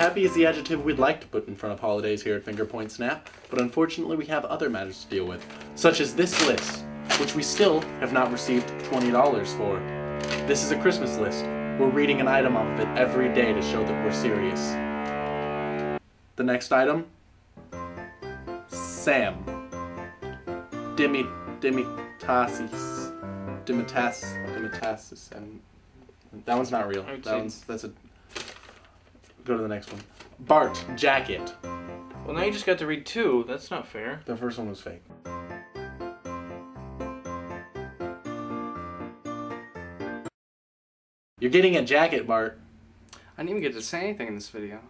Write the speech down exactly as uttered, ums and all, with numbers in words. Happy is the adjective we'd like to put in front of holidays here at Fingerpoint Snap, but unfortunately we have other matters to deal with, such as this list, which we still have not received twenty dollars for. This is a Christmas list. We're reading an item off of it every day to show that we're serious. The next item, Sam. Demi, Demitasis, Demitas, Demitasis, and that one's not real. That one's, that's a, go to the next one. Bart, jacket. Well, now you just got to read two, that's not fair. The first one was fake. You're getting a jacket, Bart. I didn't even get to say anything in this video.